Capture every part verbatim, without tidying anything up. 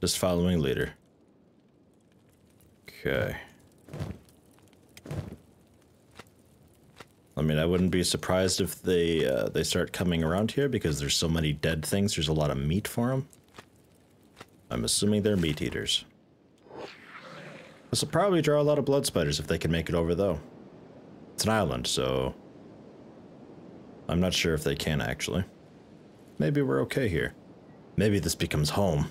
Just following leader. Okay. I mean, I wouldn't be surprised if they uh, they start coming around here because there's so many dead things. There's a lot of meat for them. I'm assuming they're meat eaters. This will probably draw a lot of blood spiders if they can make it over, though. It's an island, so I'm not sure if they can, actually. Maybe we're okay here. Maybe this becomes home.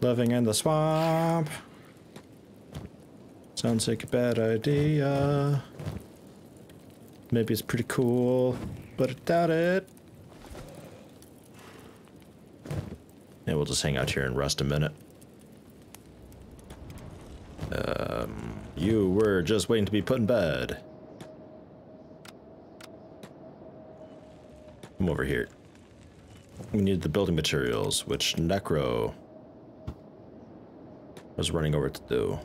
Living in the swamp. Sounds like a bad idea. Maybe it's pretty cool, but I doubt it. Yeah, we'll just hang out here and rest a minute. Um, you were just waiting to be put in bed. Come over here. We need the building materials, which Necro was running over to do.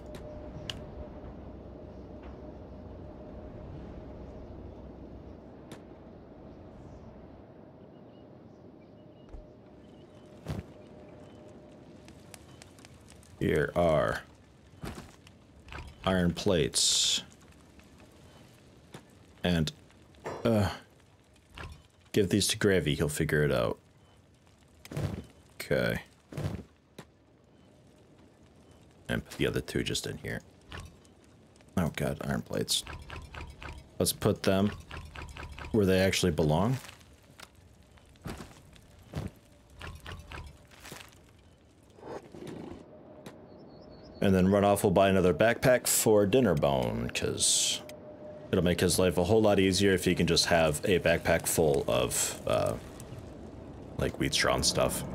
Here are iron plates. And, uh, give these to Gravy, he'll figure it out. Okay. And put the other two just in here. Oh god, iron plates. Let's put them where they actually belong. And then run off, we'll buy another backpack for Dinnerbone, because it'll make his life a whole lot easier if he can just have a backpack full of, uh, like, wheat straw and stuff.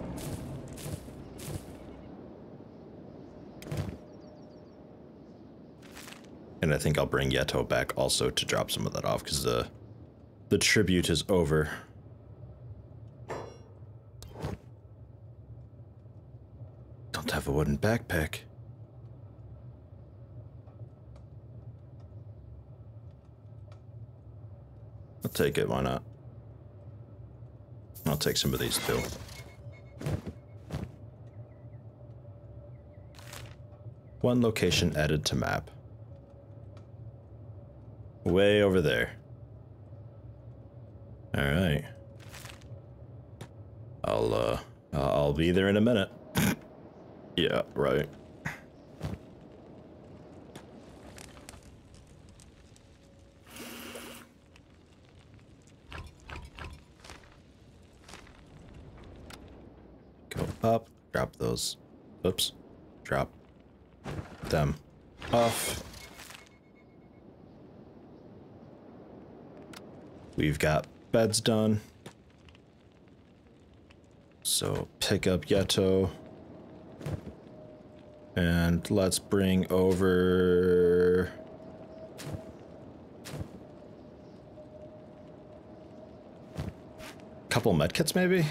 And I think I'll bring Yato back also to drop some of that off, because the, the tribute is over. Don't have a wooden backpack. I'll take it, why not? I'll take some of these too. One location added to map. Way over there. Alright. I'll, uh, I'll be there in a minute. Yeah, right. Up, drop those, oops, drop them off. We've got beds done. So pick up Yato. And let's bring over... a couple medkits maybe?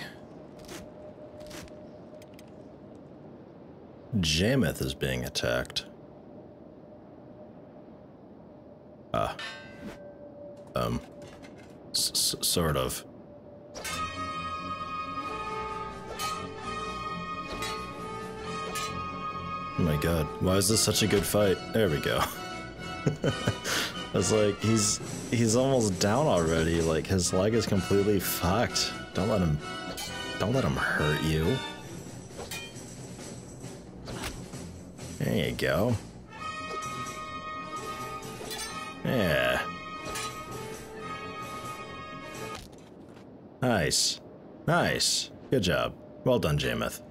Jameth is being attacked. Ah. Um. S sort of. Oh my god. Why is this such a good fight? There we go. It's like, he's, he's almost down already. Like, his leg is completely fucked. Don't let him... Don't let him hurt you. There you go. Yeah. Nice. Nice. Good job. Well done, Jameth.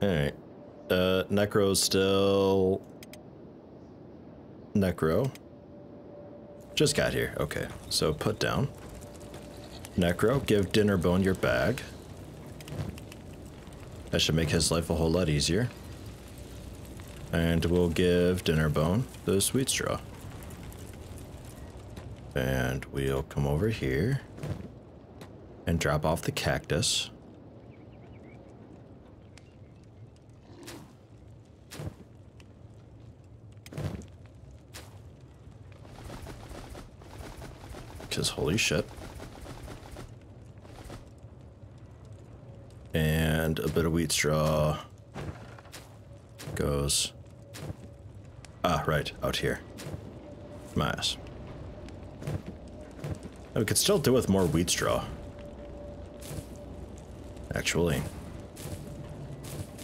Alright. Uh, Necro's still... Necro. Just got here. Okay. So put down. Necro, give Dinnerbone your bag. That should make his life a whole lot easier. And we'll give Dinnerbone the sweet straw. And we'll come over here and drop off the cactus. Because holy shit. and a bit of wheat straw goes, ah, right, out here. My ass. And we could still do with more wheat straw. Actually.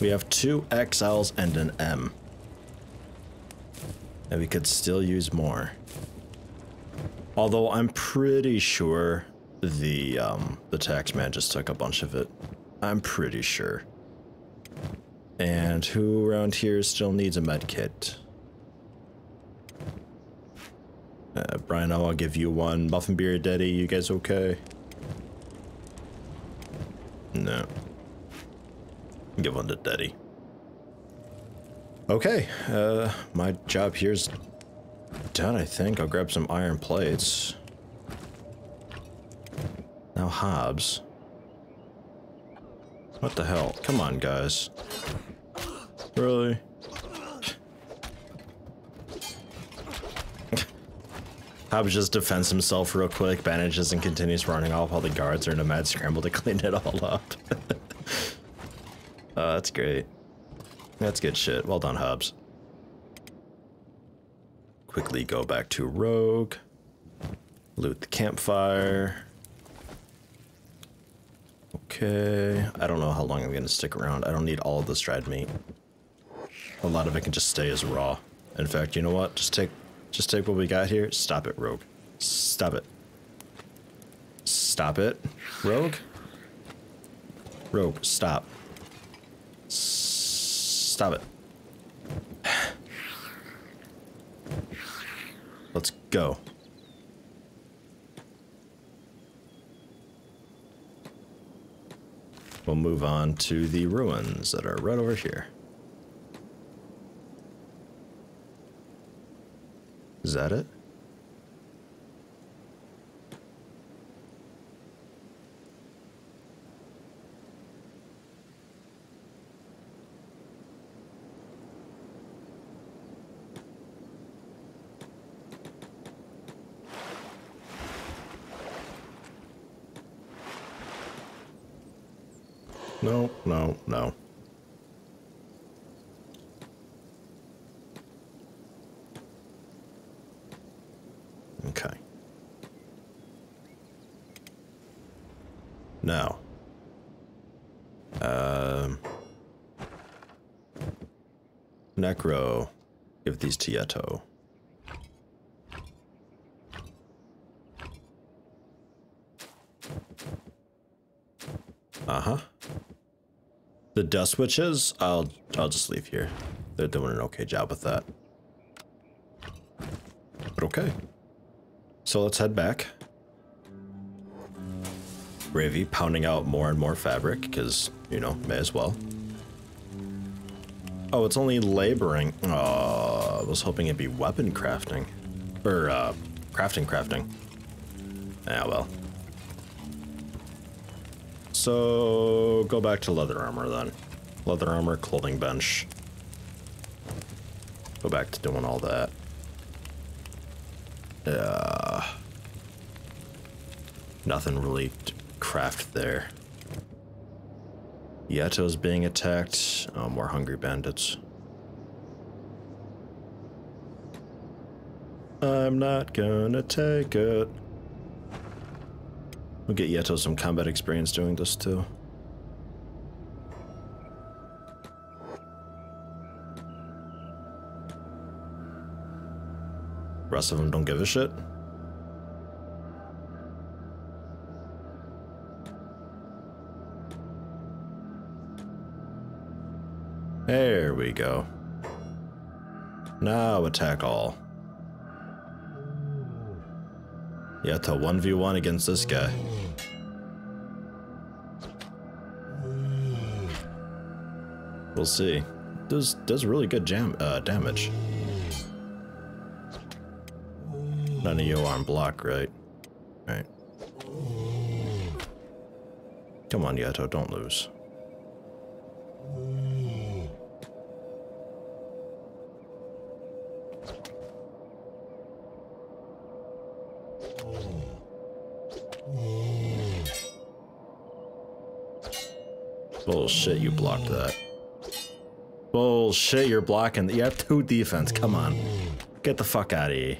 We have two X Ls and an M. And we could still use more. Although I'm pretty sure the um, the tax man just took a bunch of it. I'm pretty sure. And who around here still needs a med kit? Uh, Brian, I'll give you one. Muffin beard, Daddy, you guys okay? No. Give one to Daddy. Okay, uh, my job here's done, I think. I'll grab some iron plates. Now Hobbs. What the hell? Come on, guys. Really? Hobbs just defends himself real quick, bandages, and continues running off while the guards are in a mad scramble to clean it all up. Oh, that's great. That's good shit. Well done, Hobbs. Quickly go back to Rogue. Loot the campfire. Okay. I don't know how long I'm going to stick around. I don't need all of this dried meat. A lot of it can just stay as raw. In fact, you know what? Just take... Just take what we got here. Stop it, Rogue. Stop it. Stop it, Rogue. Rogue, stop. S stop it. Let's go. We'll move on to the ruins that are right over here. Is that it? No, no, no. Okay. Now. Um. Necro. Give these to Yato. Uh-huh. The Dust Witches, I'll I'll just leave here. They're doing an okay job with that. But okay. So let's head back. Gravy pounding out more and more fabric, because, you know, may as well. Oh, it's only laboring. Oh, I was hoping it'd be weapon crafting. Or, uh, crafting crafting. Ah, well. So, go back to leather armor, then. Leather armor, clothing bench. Go back to doing all that. Uh, nothing really to craft there. Yato's being attacked. Oh, more hungry bandits. I'm not gonna take it. We'll get Yato some combat experience doing this too. Rest of them don't give a shit. There we go. Now attack all. Yato one v one against this guy. We'll see. Does does really good jam uh, damage. None of you on block, right? Alright. Come on, Yato, don't lose. Bullshit, you blocked that. Bullshit, you're blocking. You have two defense. Come on. Get the fuck out of here.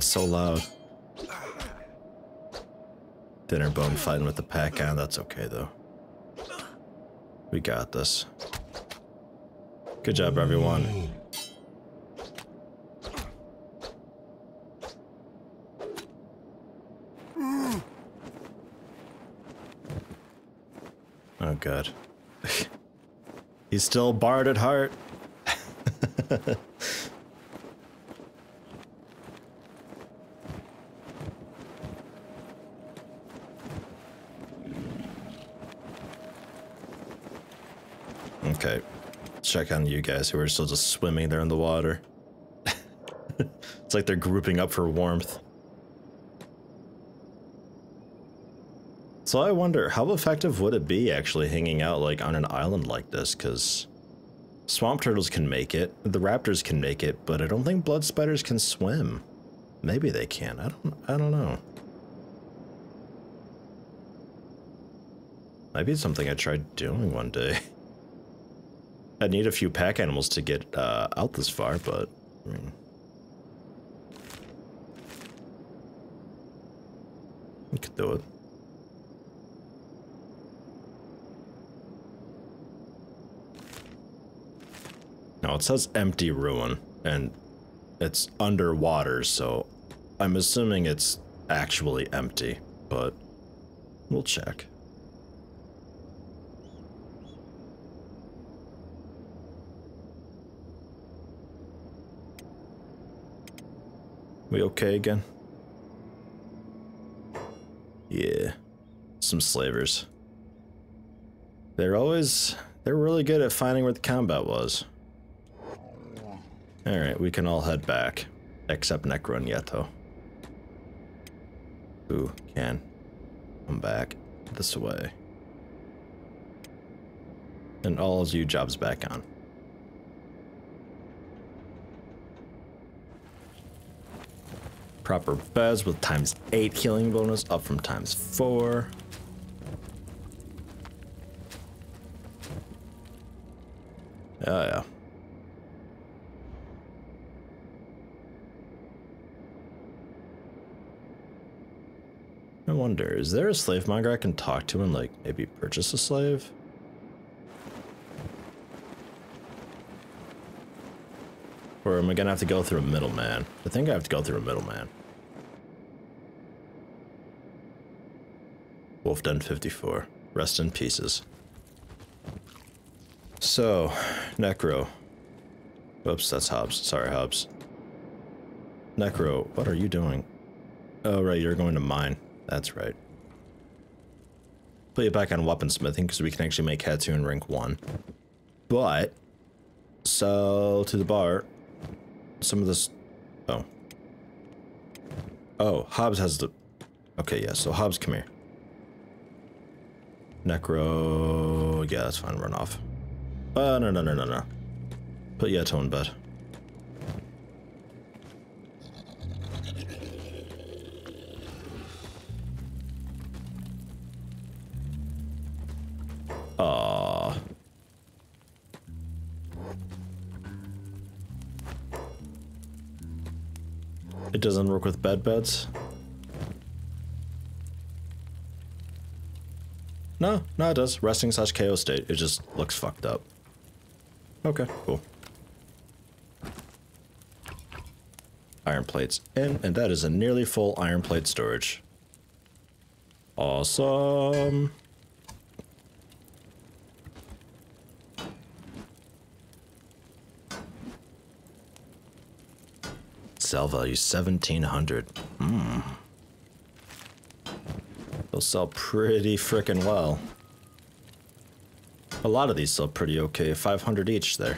So loud. Dinnerbone fighting with the pack on. That's okay though. We got this. Good job, everyone. Oh god. He's still barred at heart. Okay, check on you guys who are still just swimming there in the water. It's like they're grouping up for warmth. So I wonder, how effective would it be actually hanging out like on an island like this? Because swamp turtles can make it, the raptors can make it, but I don't think blood spiders can swim. Maybe they can. I don't. I don't know. Maybe it's something I tried doing one day. I need a few pack animals to get uh, out this far, but I mean. We could do it. Now it says empty ruin, and it's underwater, so I'm assuming it's actually empty, but we'll check. We okay again? Yeah. Some slavers. They're always... They're really good at finding where the combat was. Alright, we can all head back. Except Necro and Yato. Who can come back this way. And all of you jobs back on. Proper beds with times eight healing bonus, up from times four. Oh yeah. I wonder, is there a slave monger I can talk to and like maybe purchase a slave? Or am I gonna have to go through a middleman? I think I have to go through a middleman. Wolf Den fifty-four. Rest in pieces. So, Necro. Whoops, that's Hobbs. Sorry, Hobbs. Necro, what are you doing? Oh, right, you're going to mine. That's right. Put you back on weaponsmithing because we can actually make Hattoon rank one. But, so to the bar. Some of this... Oh. Oh, Hobbs has the... Okay, yeah, so Hobbs, come here. Necro... Yeah, that's fine, run off. Uh, no, no, no, no, no. Put Yato in bed. Aww. It doesn't work with bed beds? No, no it does. Resting slash K O state. It just looks fucked up. Okay, cool. Iron plates in, and that is a nearly full iron plate storage. Awesome. Sell value seventeen hundred. Hmm. They'll sell pretty frickin' well. A lot of these sell pretty okay. five hundred each there.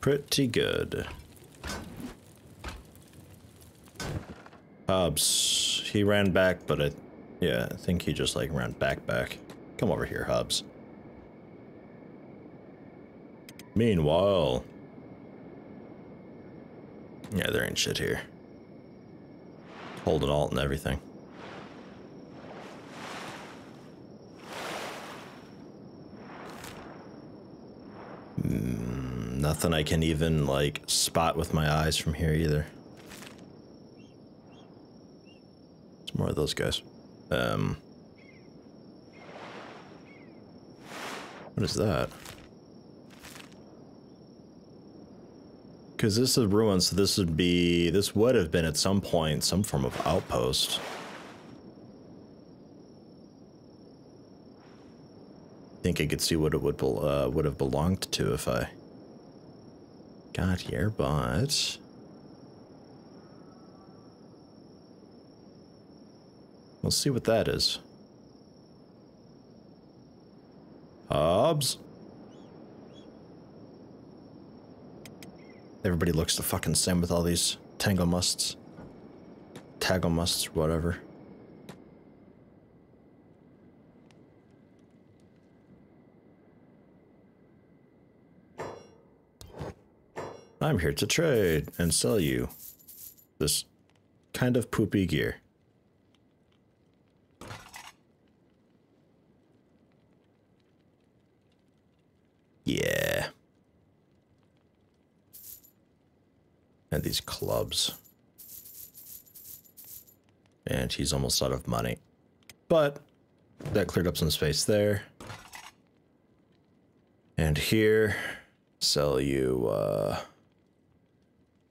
pretty good. Hobbs, he ran back, but I, yeah, I think he just like ran back back. Come over here, Hobbs. Meanwhile, yeah, there ain't shit here. Hold an alt and everything. Mm, nothing I can even like spot with my eyes from here either. It's more of those guys. Um, what is that? Because this is ruins, so this would be, this would have been at some point some form of outpost. I think I could see what it would uh, would have belonged to if I got here, but we'll see what that is. Hobbs. Everybody looks the fucking same with all these tangomusts. Tagomusts, whatever. I'm here to trade and sell you this kind of poopy gear. Yeah. And these clubs. And he's almost out of money. But that cleared up some space there. And here, sell you, uh...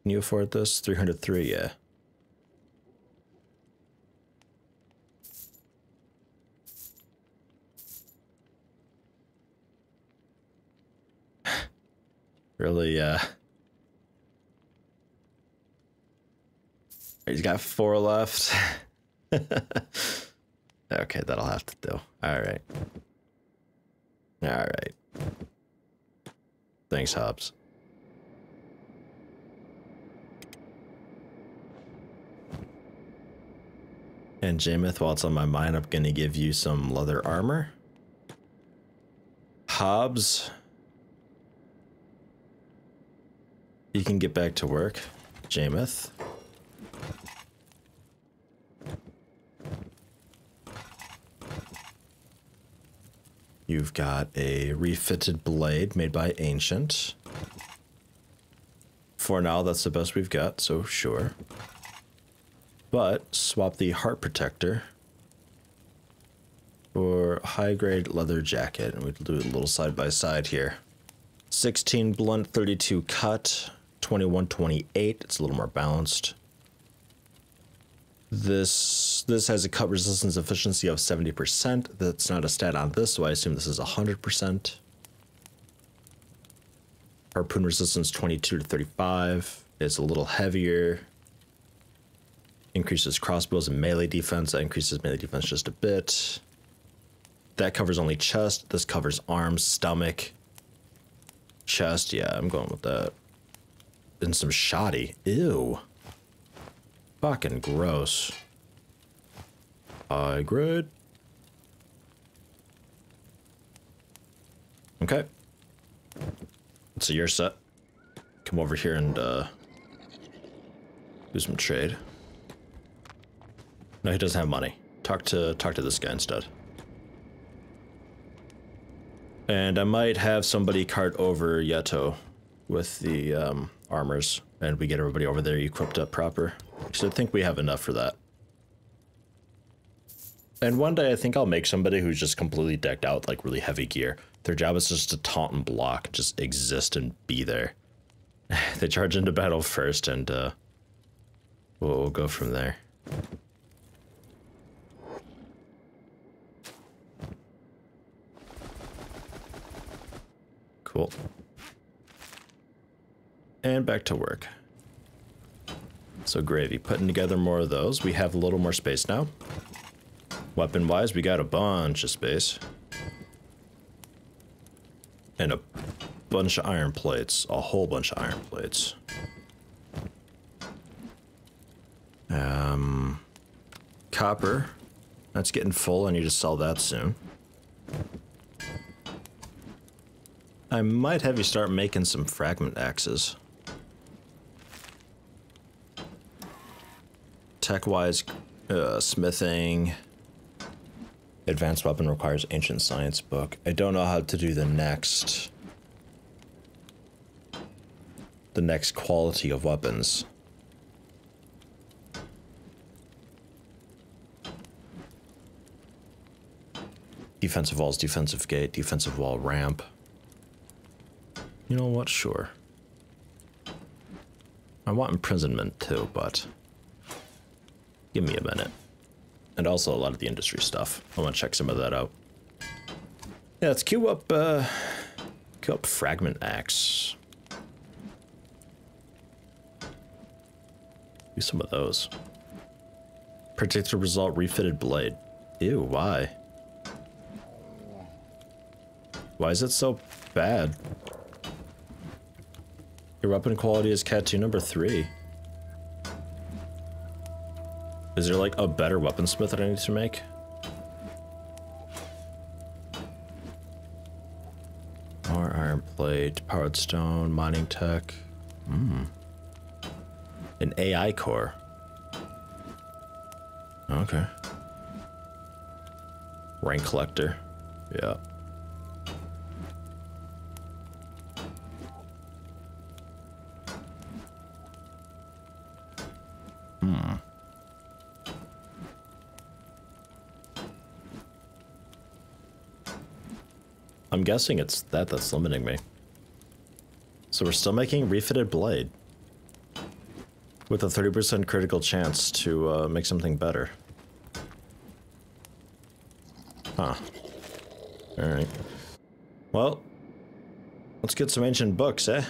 can you afford this? three hundred three, yeah. Really, uh... he's got four left. Okay, that'll have to do. Alright. Alright. Thanks, Hobbs. And Jameth, while it's on my mind, I'm gonna give you some leather armor. Hobbs. You can get back to work, Jameth. You've got a refitted blade made by Ancient. For now, that's the best we've got, so sure. But swap the heart protector for high-grade leather jacket, and we'll do a little side-by-side here. sixteen blunt, thirty-two cut, twenty-one twenty-eight. It's a little more balanced. This this has a cut resistance efficiency of seventy percent. That's not a stat on this, so I assume this is one hundred percent. Harpoon resistance twenty-two to thirty-five. It's a little heavier. Increases crossbows and melee defense. That increases melee defense just a bit. That covers only chest. This covers arms, stomach, chest. Yeah, I'm going with that. And some shoddy. Ew. Fucking gross. I agreed. Okay. So you're set. Come over here and uh, do some trade. No, he doesn't have money. Talk to talk to this guy instead. And I might have somebody cart over Yato with the um, armors, and we get everybody over there equipped up proper. So I think we have enough for that. And one day I think I'll make somebody who's just completely decked out with, like, really heavy gear. Their job is just to taunt and block, just exist and be there. They charge into battle first, and uh, we'll, we'll go from there. Cool. And back to work. So Gravy, putting together more of those. We have a little more space now. Weapon-wise, we got a bunch of space. And a bunch of iron plates. A whole bunch of iron plates. Um, copper. That's getting full. I need to sell that soon. I might have you start making some fragment axes. Tech-wise, uh, smithing. Advanced weapon requires ancient science book. I don't know how to do the next... the next quality of weapons. Defensive walls, defensive gate, defensive wall ramp. You know what? Sure. I want imprisonment too, but... give me a minute. And also a lot of the industry stuff. I want to check some of that out. Yeah, let's queue up, uh... queue up Fragment Axe. Do some of those. Predicted result, refitted blade. Ew, why? Why is it so bad? Your weapon quality is Cat two number three. Is there like a better weaponsmith that I need to make? More iron plate, powered stone, mining tech. Hmm. An A I core. Okay. Rank collector. Yeah. I'm guessing it's that that's limiting me. So we're still making refitted blade. With a thirty percent critical chance to uh, make something better. Huh. Alright. Well, let's get some ancient books, eh?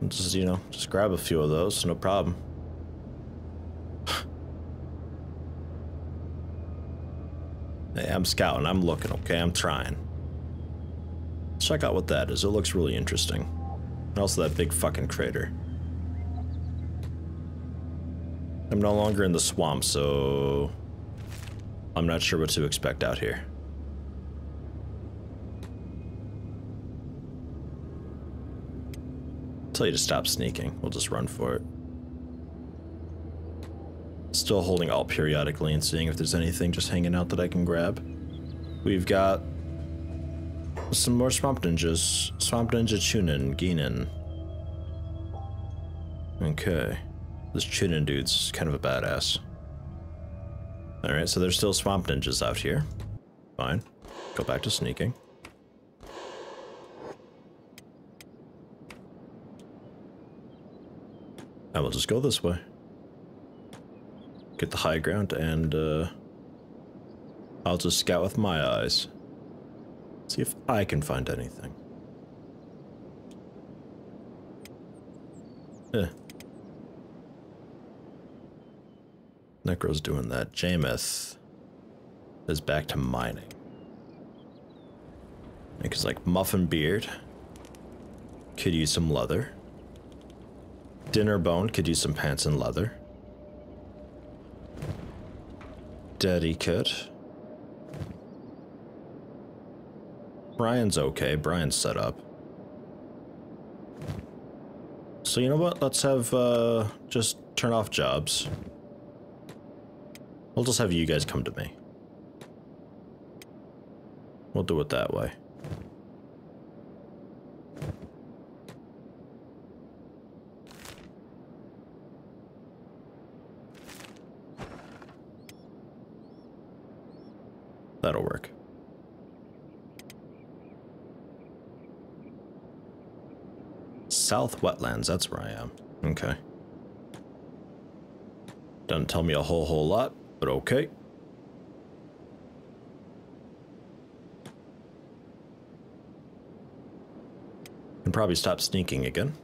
Let's just, you know, just grab a few of those, no problem. I'm scouting, I'm looking, okay? I'm trying. Check out what that is. It looks really interesting. And also that big fucking crater. I'm no longer in the swamp, so... I'm not sure what to expect out here. Tell you to stop sneaking. We'll just run for it. Still holding alt periodically and seeing if there's anything just hanging out that I can grab. We've got some more Swamp Ninjas. Swamp Ninja Chunin, Genin. Okay. This Chunin dude's kind of a badass. Alright, so there's still Swamp Ninjas out here. Fine. Go back to sneaking. I will just go this way. Get the high ground, and uh, I'll just scout with my eyes. See if I can find anything. Eh. Necro's doing that. Jameth is back to mining. Because, like, Muffin beard could use some leather. Dinnerbone could use some pants and leather. Daddy could. Brian's okay. Brian's set up. So you know what? Let's have, uh, just turn off jobs. We'll just have you guys come to me. We'll do it that way. That'll work. South Wetlands, that's where I am. Okay. Doesn't tell me a whole whole lot, but okay. Can probably stop sneaking again.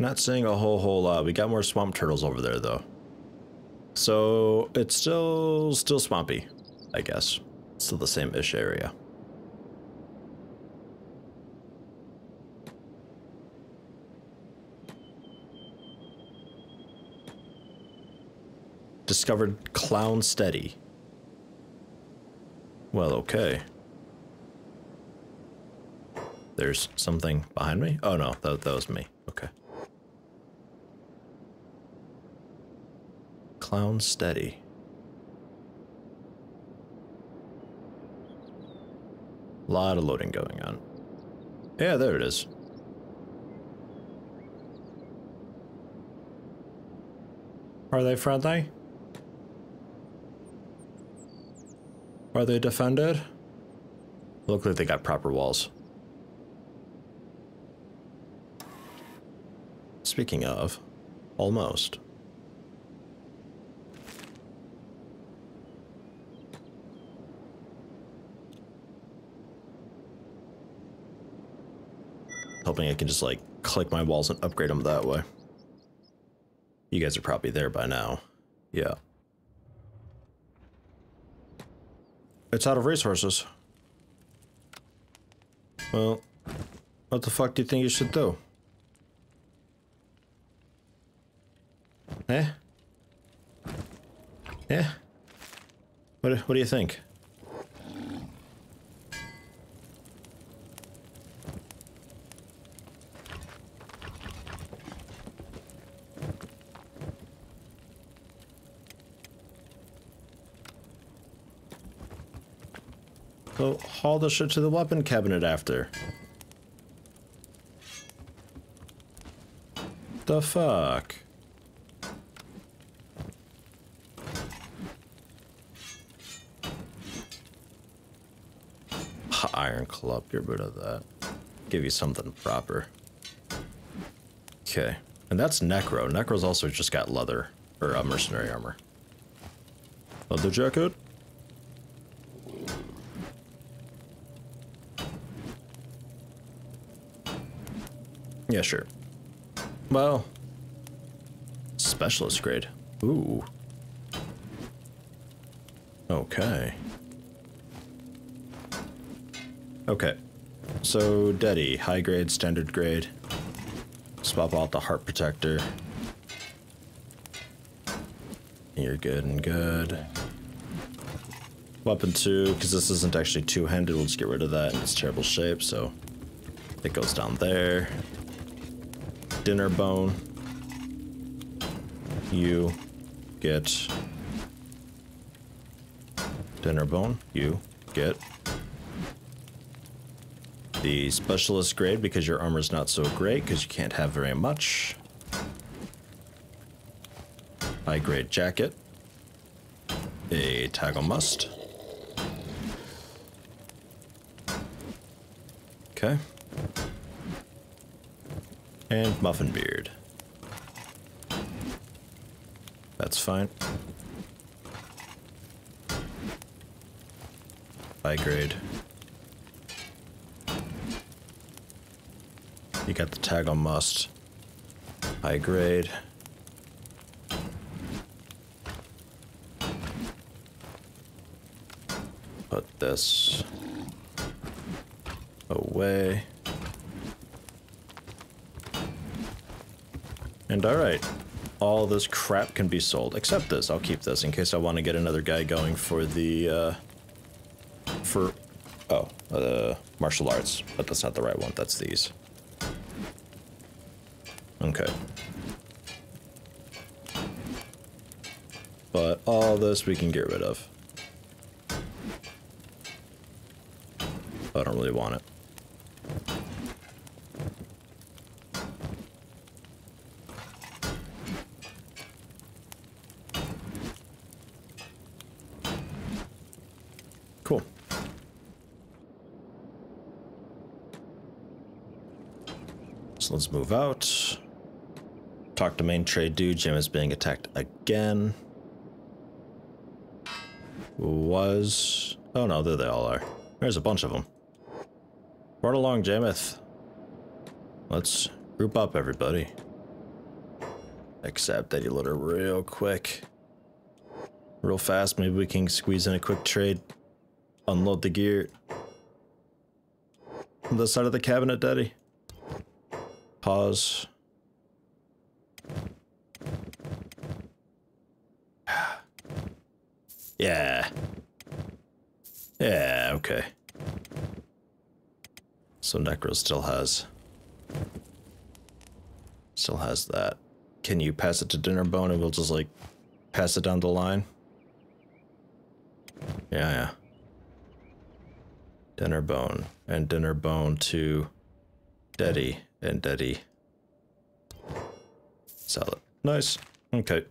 Not seeing a whole whole lot. We got more swamp turtles over there though. So it's still still swampy, I guess. Still the same-ish area. Discovered Clown Steady. Well, okay. There's something behind me? Oh no, that, that was me. Okay. Clown Steady. A lot of loading going on. Yeah, there it is. Are they friendly? Are they defended? Look like they got proper walls. Speaking of, almost. Hoping I can just like click my walls and upgrade them that way. You guys are probably there by now. Yeah. It's out of resources. Well, what the fuck do you think you should do? Eh? Eh? What, what do you think? So haul the shit to the weapon cabinet after. The fuck? Iron club, get rid of that. Give you something proper. Okay, and that's Necro. Necro's also just got leather, or uh, mercenary armor. Leather jacket? Yeah, sure. Well, specialist grade. Ooh. Okay. Okay. So, Daddy, high grade, standard grade. Swap out the heart protector. You're good and good. Weapon two, because this isn't actually two-handed, we'll just get rid of that in its terrible shape, so it goes down there. Dinnerbone, you get Dinnerbone, you get the specialist grade because your armor's not so great because you can't have very much. High grade jacket, a tagomust. Okay. And muffin beard. That's fine. High grade. You got the tag on must. High grade. Put this away. And alright, all this crap can be sold, except this. I'll keep this in case I want to get another guy going for the, uh, for, oh, uh, martial arts. But that's not the right one, that's these. Okay. But all this we can get rid of. I don't really want it. Cool. So let's move out. Talk to main trade dude. Jim is being attacked again. Was... Oh no, there they all are. There's a bunch of them. Right along, Jameth. Let's group up, everybody. Except that you load her real quick. Real fast, maybe we can squeeze in a quick trade. Unload the gear. On the side of the cabinet, Daddy. Pause. Yeah. Yeah, okay. So Necro still has... Still has that. Can you pass it to Dinnerbone and we'll just, like, pass it down the line? Yeah, yeah. Dinnerbone and Dinnerbone to Daddy and Daddy. Salad. Nice. Okay.